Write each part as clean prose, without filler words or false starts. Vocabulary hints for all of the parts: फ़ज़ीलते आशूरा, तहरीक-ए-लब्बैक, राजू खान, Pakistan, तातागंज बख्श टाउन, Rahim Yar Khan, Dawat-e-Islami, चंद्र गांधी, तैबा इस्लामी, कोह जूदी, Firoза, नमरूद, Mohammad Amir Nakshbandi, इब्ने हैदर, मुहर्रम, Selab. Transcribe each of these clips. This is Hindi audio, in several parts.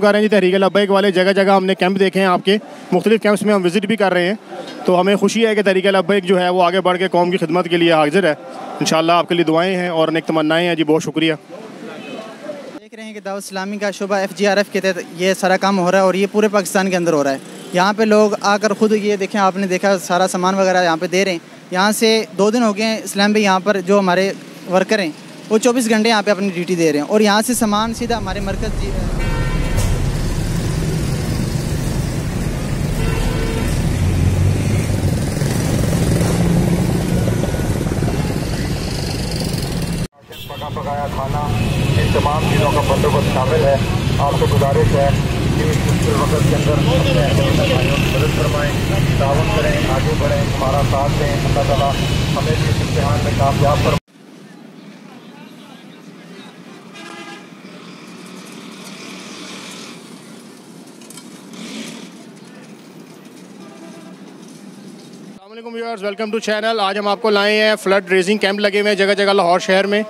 कर रहे हैं जी। तहरीक-ए-लब्बैक वाले जगह जगह हमने कैंप देखे हैं, आपके मुख्तलिफ कैंप्स में हम विजिट भी कर रहे हैं, तो हमें खुशी है कि तहरीक-ए-लब्बैक जो है वो आगे बढ़ के कौम की खिदमत के लिए हाजिर है। इंशाल्लाह आपके लिए दुआएं हैं और नेक तमन्नाएं हैं जी। बहुत शुक्रिया। देख रहे हैं कि दावत-ए-इस्लामी का शोबा FGRF के तहत ये सारा काम हो रहा है और ये पूरे पाकिस्तान के अंदर हो रहा है। यहाँ पे लोग आकर खुद ये देखें, आपने देखा सारा सामान वगैरह यहाँ पे दे रहे हैं। यहाँ से 2 दिन हो गए हैं इस्लाम भाई, यहाँ पर जो हमारे वर्कर हैं वो 24 घंटे यहाँ पे अपनी ड्यूटी दे रहे हैं और यहाँ से सामान सीधा हमारे मरकज़ जी। पका पकाया खाना, इन तमाम चीज़ों का बंदोबस्त शामिल है। आपको गुजारिश है कि इस मुश्किल वक्त के अंदर मदद फरमाएँ, तावन करें, आगे बढ़ें, हमारा साथ दें। अल्लाह ताला हमें इस इम्तिहान में कामयाब फरमाएं। अस्सलाम वालेकुम व्यूअर्स, वेलकम टू चैनल। आज हम आपको लाए हैं, फ्लड रेजिंग कैंप लगे हुए हैं जगह जगह लाहौर शहर में,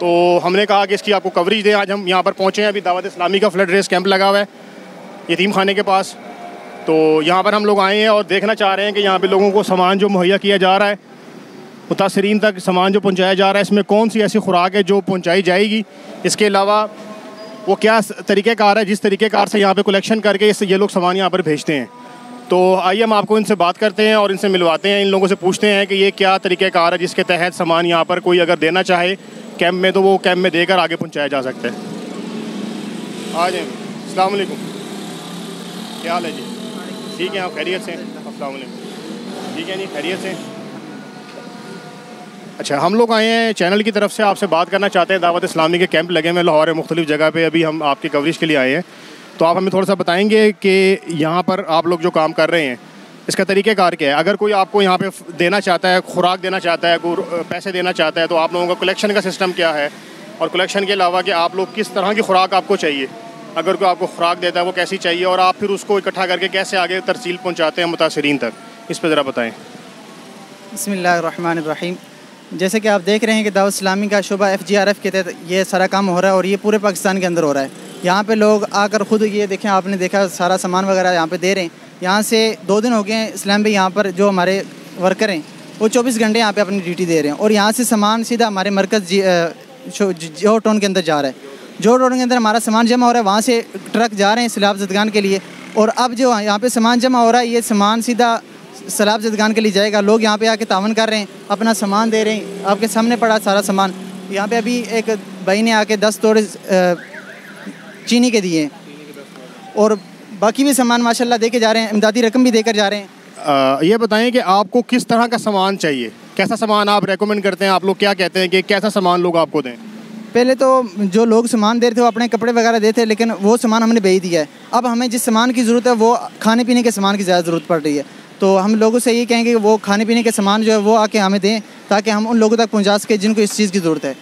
तो हमने कहा कि इसकी आपको कवरेज दें। आज हम यहाँ पर पहुँचे हैं, अभी दावत इस्लामी का फ्लड रेज कैंप लगा हुआ है यतीम खाने के पास, तो यहाँ पर हम लोग आए हैं और देखना चाह रहे हैं कि यहाँ पे लोगों को सामान जो मुहैया किया जा रहा है, मुतासरीन तक सामान जो पहुँचाया जा रहा है, इसमें कौन सी ऐसी खुराक है जो पहुँचाई जाएगी, इसके अलावा वो क्या तरीक़ेकार है जिस तरीक़ेकार से यहाँ पर कलेक्शन करके ये लोग सामान यहाँ पर भेजते हैं। तो आइए हम आपको इनसे बात करते हैं और इनसे मिलवाते हैं, इन लोगों से पूछते हैं कि ये क्या तरीक़ेकार है जिसके तहत सामान यहाँ पर कोई अगर देना चाहे कैंप में तो वो कैंप में देकर आगे पहुँचाया जा सकता है। आ जाए, अस्सलाम वालेकुम, क्या हाल है जी? ठीक है, आप खैरियत से हैं? अस्सलाम वालेकुम, ठीक है जी, खैरियत से। अच्छा, हम लोग आए हैं चैनल की तरफ से, आपसे बात करना चाहते हैं। दावत इस्लामी के कैंप लगे हुए लाहौर में मुख्तलिफ़ जगह पर, अभी हम आपकी कवरेज के लिए आए हैं, तो आप हमें थोड़ा सा बताएंगे कि यहाँ पर आप लोग जो काम कर रहे हैं इसका तरीक़ेकार क्या है। अगर कोई आपको यहाँ पे देना चाहता है, खुराक देना चाहता है, कोई पैसे देना चाहता है, तो आप लोगों का कलेक्शन का सिस्टम क्या है, और कलेक्शन के अलावा कि आप लोग किस तरह की खुराक आपको चाहिए, अगर कोई आपको खुराक देता है वो कैसी चाहिए, और आप फिर उसको इकट्ठा करके कैसे आगे तरसील पहुँचाते हैं मुतासरीन तक, इस पर ज़रा बताएँ। बिस्मिल्लाहिर्रहमानिर्रहीम। जैसे कि आप देख रहे हैं कि दावत इस्लामी का शोबा FGRF के तहत ये सारा काम हो रहा है और ये पूरे पाकिस्तान के अंदर हो रहा है। यहाँ पे लोग आकर खुद ये देखें, आपने देखा सारा सामान वगैरह यहाँ पे दे रहे हैं। यहाँ से 2 दिन हो गए हैं इस्लाम भाई, यहाँ पर जो हमारे वर्कर हैं वो 24 घंटे यहाँ पे अपनी ड्यूटी दे रहे हैं और यहाँ से सामान सीधा हमारे मरकज़ जो टाउन के अंदर जा रहा है। जो टाउन के अंदर हमारा सामान जमा हो रहा है, वहाँ से ट्रक जा रहे हैं सैलाब जदगान के लिए, और अब जो यहाँ पर सामान जमा हो रहा है ये सामान सीधा सैलाब जदगान के लिए जाएगा। लोग यहाँ पर आके तावन कर रहे हैं, अपना सामान दे रहे हैं, आपके सामने पड़ा सारा सामान। यहाँ पर अभी एक भाई ने आके 10 तोड़े चीनी के दिए और बाकी भी सामान माशाल्लाह देके जा रहे हैं, इमदादी रकम भी देकर जा रहे हैं। ये बताएं कि आपको किस तरह का सामान चाहिए, कैसा सामान आप रेकमेंड करते हैं, आप लोग क्या कहते हैं कि कैसा सामान लोग आपको दें? पहले तो जो लोग सामान दे रहे थे वो अपने कपड़े वगैरह देते थे, लेकिन वो सामान हमने बेच दिया है। अब हमें जिस सामान की ज़रूरत है वो खाने पीने के सामान की ज़्यादा ज़रूरत पड़ रही है, तो हम लोगों से ये कहेंगे कि वो खाने पीने के सामान जो है वो आके हमें दें, ताकि हम उन लोगों तक पहुँचा सकें जिनको इस चीज़ की ज़रूरत है।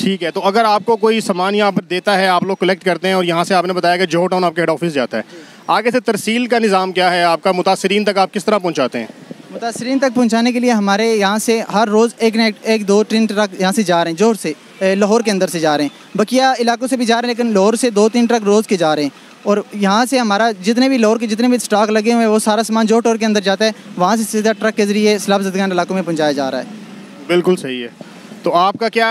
ठीक है, तो अगर आपको कोई सामान यहाँ पर देता है, आप लोग कलेक्ट करते हैं और यहाँ से आपने बताया कि जोहो टाउन आपके हेड ऑफिस जाता है, आगे से तरसील का निज़ाम क्या है आपका, मुतासरीन तक आप किस तरह पहुँचाते हैं? मुतासरीन तक पहुँचाने के लिए हमारे यहाँ से हर रोज़ एक दो 3 ट्रक यहाँ से जा रहे हैं, जोहर से लाहौर के अंदर से जा रहे हैं, बकिया इलाकों से भी जा रहे हैं, लेकिन लाहौर से 2-3 ट्रक रोज़ के जा रहे हैं। और यहाँ से हमारा जितने भी लाहौर के जितने भी स्टॉक लगे हुए हैं वो सारा सामान जोहो टाउन के अंदर जाता है, वहाँ से सीधा ट्रक के ज़रिए सैलाब ज़दगान इलाकों में पहुँचाया जा रहा है। बिल्कुल सही है। तो आपका क्या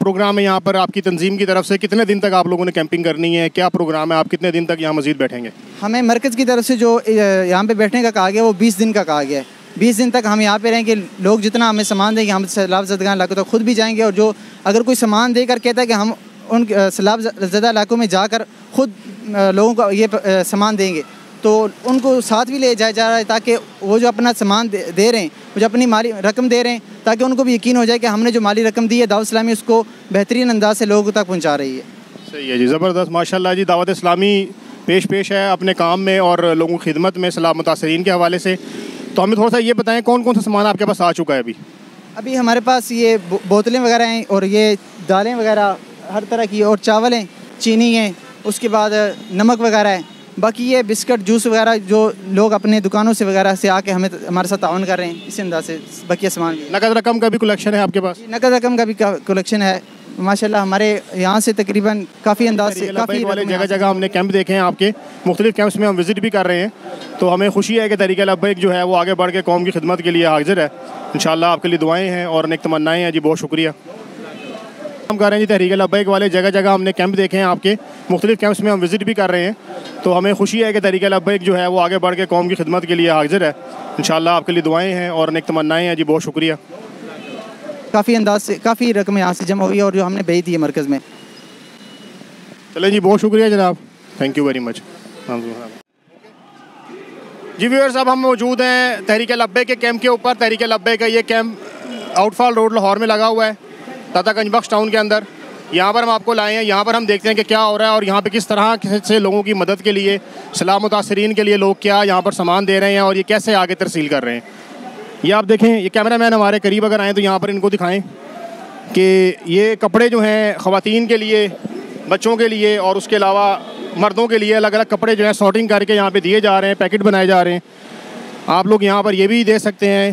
प्रोग्राम है यहाँ पर, आपकी तंजीम की तरफ से कितने दिन तक आप लोगों ने कैंपिंग करनी है, क्या प्रोग्राम है, आप कितने दिन तक यहाँ मज़ीद बैठेंगे? हमें मरकज़ की तरफ से जो यहाँ पे बैठने का कहा गया वो 20 दिन का कहा गया है। 20 दिन तक हम यहाँ पे रहेंगे, लोग जितना हमें सामान देंगे हम सैलाब ज़दगान इलाकों तक खुद भी जाएंगे, और जो अगर कोई सामान देकर कहता है कि हम उन सैलाब ज़दा इलाकों में जाकर खुद लोगों को ये सामान देंगे, तो उनको साथ भी ले जाया जा रहा है, ताकि वो जो अपना सामान दे रहे हैं, जो अपनी माली रकम दे रहे हैं, ताकि उनको भी यकीन हो जाए कि हमने जो माली रकम दी है दावत इस्लामी उसको बेहतरीन अंदाज से लोगों तक पहुंचा रही है। सही है जी, ज़बरदस्त, माशाल्लाह जी। दावत इस्लामी पेश है अपने काम में और लोगों की खिदमत में सैलाब मुतासरीन के हवाले से। तो हमें थोड़ा सा ये बताएँ कौन कौन सा सामान आपके पास आ चुका है? अभी हमारे पास ये बोतलें वगैरह हैं, और ये दालें वगैरह हर तरह की, और चावल हैं, चीनी हैं, उसके बाद नमक वगैरह है, बाकी ये बिस्किट जूस वगैरह जो लोग अपने दुकानों से वगैरह से आके हमारे साथ ताउन कर रहे हैं, इसी अंदाज से बाकी सामान। नकद रकम का भी कलेक्शन है आपके पास? नकद रकम का भी कलेक्शन है, माशाल्लाह हमारे यहाँ से तकरीबन काफ़ी अंदाज से काफ़ी वाले जगह जगह हमने कैंप देखे हैं, आपके मुख्तलिफ कैंप्स में हम विजिट भी कर रहे हैं। तो हमें खुशी है कि तहरीक-ए- लब्बैक जो है वो आगे बढ़ के कौम की खिदमत के लिए हाजिर है। इंशाल्लाह आपके लिए दुआएं हैं और नेक तमन्नाएं हैं जी। बहुत शुक्रिया। हम कह रहे हैं जी तहरीक-ए-लब्बैक वाले जगह जगह हमने कैंप देखे हैं, आपके मुख्तलिफ कैंप्स में हम विजिट भी कर रहे हैं। तो हमें खुशी है कि तहरीक-ए-लब्बैक जो है वो आगे बढ़ के कौम की खिदमत के लिए हाजिर है। इंशाल्लाह आपके लिए दुआएं हैं और नेक तमन्नाएं हैं जी। बहुत शुक्रिया। काफ़ी अंदाज से काफ़ी रकम यहाँ से जमा हुई है और जो हमने भेज दी है मरकज़ में। चले जी, बहुत शुक्रिया जनाब, थैंक यू वेरी मच। जी व्यूअर्स, अब हम मौजूद हैं तहरीक-ए-लब्बैक के कैंप के ऊपर। तहरीक-ए-लब्बैक का ये कैंप आउटफॉल रोड लाहौर में लगा हुआ है, तातागंज बख्श टाउन के अंदर। यहाँ पर हम आपको लाए हैं, यहाँ पर हम देखते हैं कि क्या हो रहा है और यहाँ पे किस तरह से लोगों की मदद के लिए, सलाह मुतासरीन के लिए लोग क्या यहाँ पर सामान दे रहे हैं और ये कैसे आगे तरसील कर रहे हैं। ये आप देखें, ये कैमरा मैन हमारे करीब अगर आएँ तो यहाँ पर इनको दिखाएँ कि ये कपड़े जो हैं ख़वातीन के लिए, बच्चों के लिए और उसके अलावा मर्दों के लिए अलग अलग कपड़े जो है सॉर्टिंग करके यहाँ पे दिए जा रहे हैं, पैकेट बनाए जा रहे हैं। आप लोग यहाँ पर ये भी दे सकते हैं।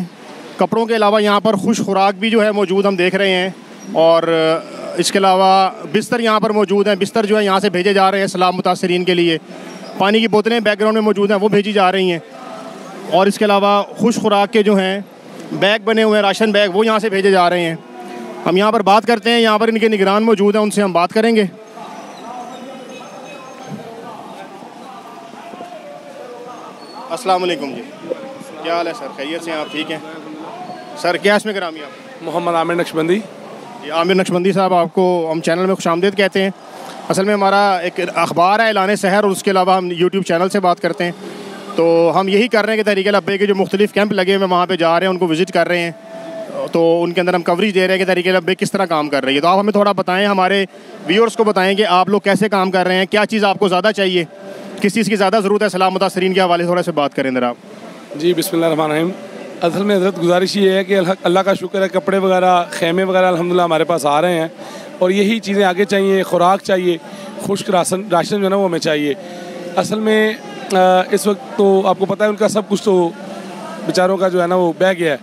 कपड़ों के अलावा यहाँ पर खुश खुराक भी जो है मौजूद हम देख रहे हैं और इसके अलावा बिस्तर यहाँ पर मौजूद हैं। बिस्तर जो है यहाँ से भेजे जा रहे हैं सलाम मुतासरीन के लिए। पानी की बोतलें बैकग्राउंड में मौजूद हैं, वो भेजी जा रही हैं। और इसके अलावा खुश खुराक के जो हैं बैग बने हुए हैं, राशन बैग, वो यहाँ से भेजे जा रहे हैं। हम यहाँ पर बात करते हैं, यहाँ पर इनके निगरान मौजूद हैं, उनसे हम बात करेंगे। अस्सलाम वालेकुम जी, क्या हाल है सर? खैरियत से हैं आप? ठीक हैं सर। क्या इसमें करामी आप? मोहम्मद आमिर नक्शबंदी। आमिर नक्शबंदी साहब, आपको हम चैनल में खुशामदीद कहते हैं। असल में हमारा एक अखबार है ऐलान सहर और उसके अलावा हम यूट्यूब चैनल से बात करते हैं। तो हम यही कर रहे हैं कि तहरीक-ए-लब्बैक के जो मुख्तलिफ कैंप लगे हुए वहाँ पर जा रहे हैं, उनको विज़िट कर रहे हैं। तो उनके अंदर हम कवरेज दे रहे हैं कि तहरीक-ए-लब्बैक किस तरह काम कर रही है। तो आप हमें थोड़ा बताएँ, हमारे व्यूअर्स को बताएँ कि आप लोग कैसे काम कर रहे हैं, क्या चीज़ आपको ज़्यादा चाहिए, किस चीज़ की ज़्यादा ज़रूरत है। सलाम मुतासरीन के हवाले थोड़ा से बात करें जरा। जी बिस्मिल्लाह रहमान रहीम। असल में हजरत गुजारिश ये है कि अल्लाह का शुक्र है, कपड़े वगैरह, खेमे वगैरह अल्हम्दुलिल्लाह हमारे पास आ रहे हैं और यही चीज़ें आगे चाहिए। खुराक चाहिए, खुश्क राशन जो है ना वो हमें चाहिए। असल में इस वक्त तो आपको पता है उनका सब कुछ तो बेचारों का जो है ना वो बह गया है,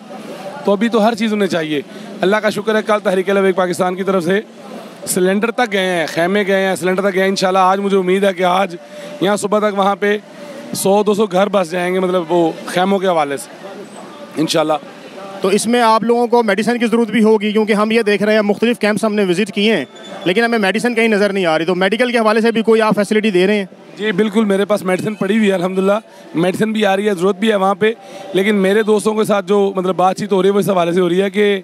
तो अभी तो हर चीज़ उन्हें चाहिए। अल्लाह का शुक्र है कल तहरीक-ए-लब्बैक पाकिस्तान की तरफ से सिलेंडर तक गए हैं, खेमे गए हैं, सिलेंडर तक गए हैं। इंशाल्लाह आज मुझे उम्मीद है कि आज यहाँ सुबह तक वहाँ पे 100-200 घर बस जाएंगे, मतलब वो खेमों के हवाले से इंशाल्लाह। तो इसमें आप लोगों को मेडिसिन की ज़रूरत भी होगी, क्योंकि हम ये देख रहे हैं मुख्तलिफ कैंप्स हमने विज़िट किए हैं लेकिन हमें मेडिसिन कहीं नज़र नहीं आ रही। तो मेडिकल के हवाले से भी कोई आप फैसिलिटी दे रहे हैं? जी बिल्कुल, मेरे पास मेडिसिन पड़ी हुई है अल्हम्दुलिल्लाह, मेडिसिन भी आ रही है, ज़रूरत भी है वहाँ पर। लेकिन मेरे दोस्तों के साथ जो मतलब बातचीत हो रही है वो इस हवाले से हो रही है कि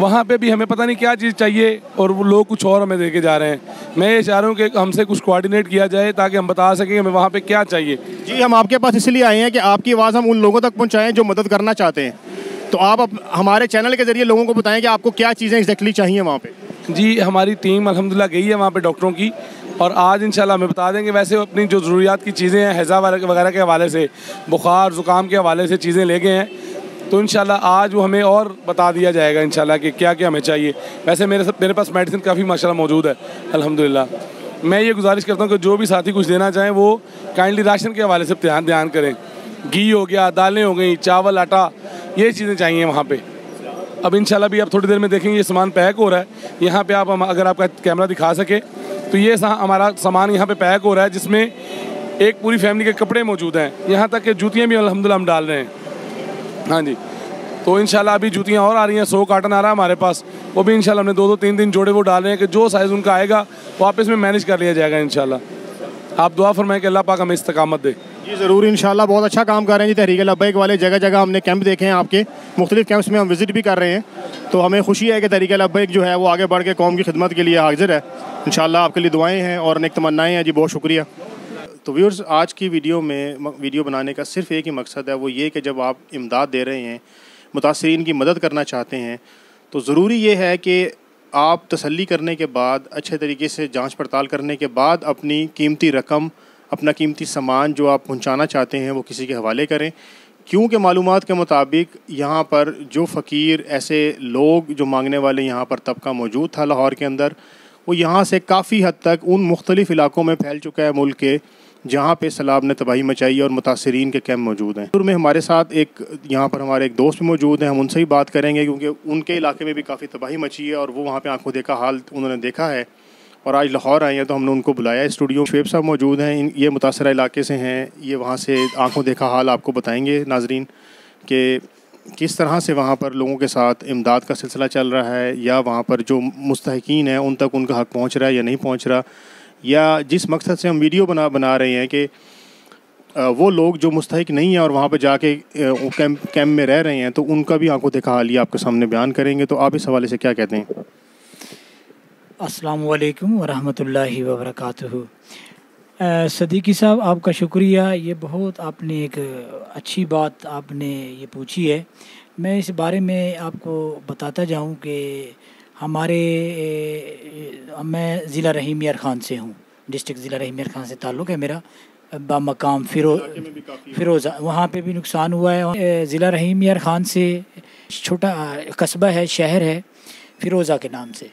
वहाँ पे भी हमें पता नहीं क्या चीज़ चाहिए और वो लोग कुछ और हमें देके जा रहे हैं। मैं ये चाह रहा हूँ कि हमसे कुछ कोऑर्डिनेट किया जाए ताकि हम बता सकें हमें वहाँ पे क्या चाहिए। जी हम आपके पास इसलिए आए हैं कि आपकी आवाज़ हम उन लोगों तक पहुँचाएँ जो मदद करना चाहते हैं। तो आप हमारे चैनल के ज़रिए लोगों को बताएँ कि आपको क्या चीज़ें एग्जैक्टली चाहिए वहाँ पर। जी हमारी टीम अल्हम्दुलिल्लाह गई है वहाँ पर डॉक्टरों की, और आज इंशाल्लाह हमें बता देंगे। वैसे अपनी जो ज़रूरियात की चीज़ें हैं हैज़ा वगैरह के हवाले से, बुखार ज़ुकाम के हवाले से चीज़ें ले गए हैं, तो इंशाल्लाह आज वो हमें और बता दिया जाएगा इंशाल्लाह कि क्या क्या हमें चाहिए। वैसे मेरे पास मेडिसिन काफ़ी माशाल्लाह मौजूद है अल्हम्दुलिल्लाह। मैं ये गुजारिश करता हूँ कि जो भी साथी कुछ देना चाहें वो काइंडली राशन के हवाले से ध्यान करें। घी हो गया, दालें हो गई, चावल, आटा, ये चीज़ें चाहिए वहाँ पर। अब इंशाल्लाह भी आप थोड़ी देर में देखेंगे ये सामान पैक हो रहा है यहाँ पर। आप अगर आपका कैमरा दिखा सके तो ये हमारा सामान यहाँ पर पैक हो रहा है, जिसमें एक पूरी फैमिली के कपड़े मौजूद हैं, यहाँ तक कि जूतियाँ भी अल्हम्दुलिल्लाह हम डाल रहे हैं। हाँ जी, तो इंशाल्लाह अभी जूतियाँ और आ रही हैं, 100 कार्टन आ रहा है हमारे पास, वो भी इंशाल्लाह हमने 2-3 जोड़े वो डाल रहे हैं कि जो साइज़ उनका आएगा वो आपस में मैनेज कर लिया जाएगा इंशाल्लाह। आप दुआ फरमाएं कि अल्लाह पाक हमें इस्तकामत दे। जी ज़रूर इंशाल्लाह, बहुत अच्छा काम कर रहे हैं जी तहरीक-ए-लब्बैक वाले। जगह जगह हमने कैंप देखे हैं, आपके मुख्तलिफ कैंप्स में हम विज़िट भी कर रहे हैं। तो हमें खुशी है कि तहरीक-ए-लब्बैक जो है वो आगे बढ़ के कौम की खिदमत के लिए हाजिर है। इंशाल्लाह आपके लिए दुआएँ हैं और नेक तमन्नाएं हैं जी। बहुत शुक्रिया। तो व्यूअर्स, आज की वीडियो में वीडियो बनाने का सिर्फ एक ही मकसद है, वो ये कि जब आप इमदाद दे रहे हैं, मुतासरीन की मदद करना चाहते हैं, तो ज़रूरी ये है कि आप तसल्ली करने के बाद, अच्छे तरीके से जांच पड़ताल करने के बाद, अपनी कीमती रकम, अपना कीमती सामान जो आप पहुंचाना चाहते हैं वो किसी के हवाले करें। क्योंकि मालूमात के मुताबिक यहाँ पर जो फ़कीर ऐसे लोग जो मांगने वाले यहाँ पर तबका मौजूद था लाहौर के अंदर, वो यहाँ से काफ़ी हद तक उन मुख्तलिफ़ इलाक़ों में फैल चुका है मुल्क के जहाँ पे सैलाब ने तबाही मचाई और मुतासरीन के कैंप मौजूद हैं। शुरू में हमारे साथ एक यहाँ पर हमारे एक दोस्त भी मौजूद हैं, हम उनसे ही बात करेंगे क्योंकि उनके इलाके में भी काफ़ी तबाही मची है और वो वहाँ पे आंखों देखा हाल उन्होंने देखा है और आज लाहौर आए हैं तो हमने उनको बुलाया है स्टूडियो। शुएब साहब मौजूद हैं, ये मुतासरा इलाके से हैं, ये वहाँ से आंखों देखा हाल आपको बताएँगे नाजरीन के किस तरह से वहाँ पर लोगों के साथ इमदाद का सिलसिला चल रहा है या वहाँ पर जो मुस्तहकीन हैं उन तक उनका हक़ पहुँच रहा है या नहीं पहुँच रहा, या जिस मकसद से हम वीडियो बना रहे हैं कि वो लोग जो मुस्तहिक नहीं हैं और वहाँ पर जाके कैंप में रह रहे हैं तो उनका भी आंखों देखा हाल आपके सामने बयान करेंगे। तो आप इस हवाले से क्या कहते हैं? अस्सलाम वालेकुम वरहमतुल्लाहि वबरकातुहू। सदीकी साहब आपका शुक्रिया, ये बहुत आपने एक अच्छी बात आपने ये पूछी है। मैं इस बारे में आपको बताता जाऊँ कि मैं ज़िला रहीम यार खान से हूँ, डिस्ट्रिक्ट ज़िला रहीम यार खान से ताल्लुक़ है मेरा। बामकाम फिरोज़ा वहाँ पे भी नुकसान हुआ है। ज़िला रहीम यार खान से छोटा कस्बा है, शहर है फिरोज़ा के नाम से,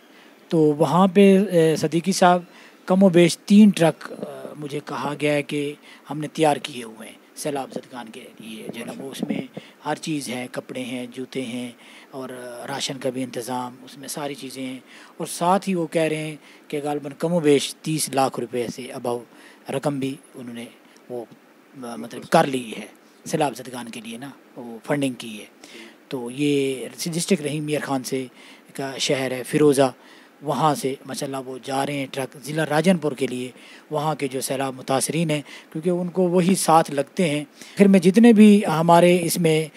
तो वहाँ पे सदीकी साहब कम व बेश 3 ट्रक मुझे कहा गया है कि हमने तैयार किए हुए हैं सैलाब जदगान के लिए। जनाब उसमें हर चीज़ है, कपड़े हैं, जूते हैं और राशन का भी इंतज़ाम, उसमें सारी चीज़ें हैं। और साथ ही वो कह रहे हैं कि गालबन कमो बेश 30 लाख रुपए से अबाव रकम भी उन्होंने वो मतलब कर ली है सैलाब जदगान के लिए ना, वो फंडिंग की है। तो ये डिस्ट्रिक्ट रहीम यार खान से का शहर है फिरोज़ा, वहाँ से माशाल्लाह वो जा रहे हैं ट्रक ज़िला राजनपुर के लिए, वहाँ के जो सैलाब मुतासरीन हैं क्योंकि उनको वही साथ लगते हैं। फिर में जितने भी हमारे इसमें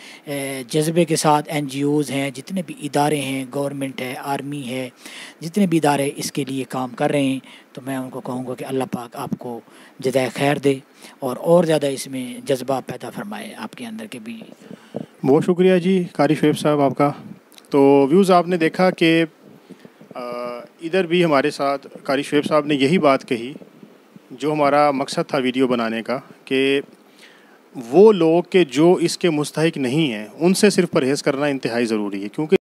जज्बे के साथ NGOs हैं, जितने भी इदारे हैं, गवर्नमेंट है, आर्मी है, जितने भी इदारे इसके लिए काम कर रहे हैं, तो मैं उनको कहूँगा कि अल्लाह पाक आपको जज़ाए खैर दे और ज़्यादा इसमें जज्बा पैदा फरमाए आपके अंदर के भी। बहुत शुक्रिया जी कारी शुएब साहब आपका। तो व्यूज़ आपने देखा कि इधर भी हमारे साथ कारी शुएब साहब ने यही बात कही जो हमारा मकसद था वीडियो बनाने का, कि वो लोग के जो इसके मुस्तहिक नहीं हैं उनसे सिर्फ परहेज़ करना इंतहाई ज़रूरी है क्योंकि